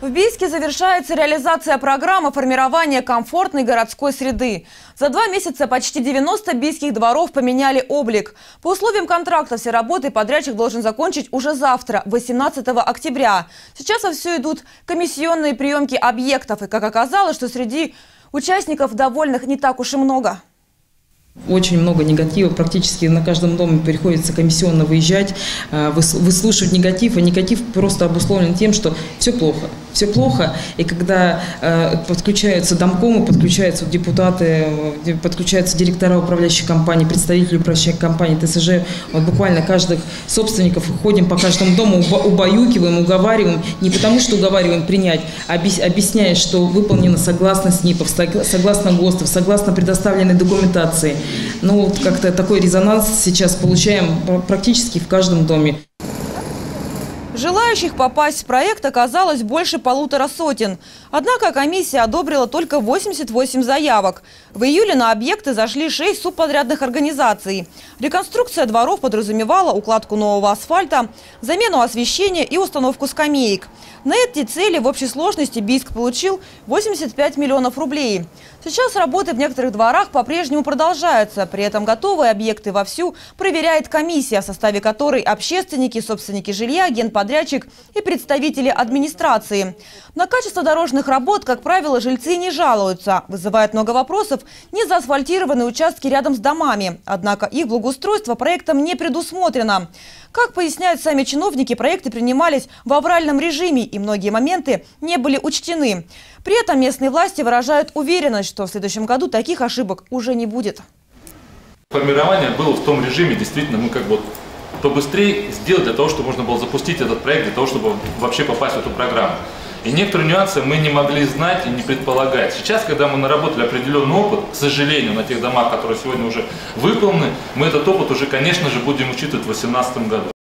В Бийске завершается реализация программы формирования комфортной городской среды. За 2 месяца почти 90 бийских дворов поменяли облик. По условиям контракта все работы подрядчик должен закончить уже завтра, 18 октября. Сейчас вовсю идут комиссионные приемки объектов. И как оказалось, что среди участников довольных не так уж и много. Очень много негатива, практически на каждом доме приходится комиссионно выезжать, выслушивать негатив. А негатив просто обусловлен тем, что все плохо. Все плохо, и когда подключаются домкомы, подключаются депутаты, подключаются директора управляющих компаний, представители управляющих компаний ТСЖ, вот буквально каждых собственников ходим по каждому дому, убаюкиваем, уговариваем, не потому что уговариваем принять, а объясняя, что выполнено согласно СНИПов, согласно ГОСТов, согласно предоставленной документации. Ну вот как-то такой резонанс сейчас получаем практически в каждом доме. Желающих попасть в проект оказалось больше 150. Однако комиссия одобрила только 88 заявок. В июле на объекты зашли 6 субподрядных организаций. Реконструкция дворов подразумевала укладку нового асфальта, замену освещения и установку скамеек. На эти цели в общей сложности Бийск получил 85 миллионов рублей. Сейчас работы в некоторых дворах по-прежнему продолжаются. При этом готовые объекты вовсю проверяет комиссия, в составе которой общественники, собственники жилья, генподрядчики, и представители администрации. На качество дорожных работ, как правило, жильцы не жалуются. Вызывает много вопросов незаасфальтированные участки рядом с домами. Однако их благоустройство проектом не предусмотрено. Как поясняют сами чиновники, проекты принимались в авральном режиме, и многие моменты не были учтены. При этом местные власти выражают уверенность, что в следующем году таких ошибок уже не будет. Формирование было в том режиме, действительно, мы как бы побыстрее сделать для того, чтобы можно было запустить этот проект, для того, чтобы вообще попасть в эту программу. И некоторые нюансы мы не могли знать и не предполагать. Сейчас, когда мы наработали определенный опыт, к сожалению, на тех домах, которые сегодня уже выполнены, мы этот опыт уже, конечно же, будем учитывать в 2018 году.